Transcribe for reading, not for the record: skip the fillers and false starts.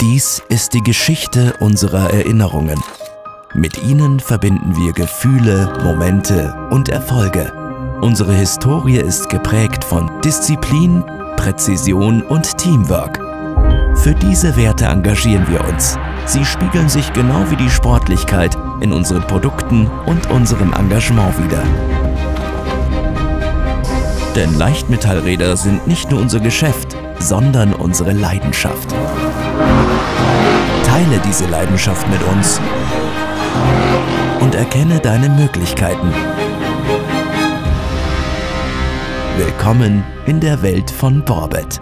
Dies ist die Geschichte unserer Erinnerungen. Mit ihnen verbinden wir Gefühle, Momente und Erfolge. Unsere Historie ist geprägt von Disziplin, Präzision und Teamwork. Für diese Werte engagieren wir uns. Sie spiegeln sich genau wie die Sportlichkeit in unseren Produkten und unserem Engagement wider. Denn Leichtmetallräder sind nicht nur unser Geschäft, sondern unsere Leidenschaft. Teile diese Leidenschaft mit uns und erkenne deine Möglichkeiten. Willkommen in der Welt von Borbet.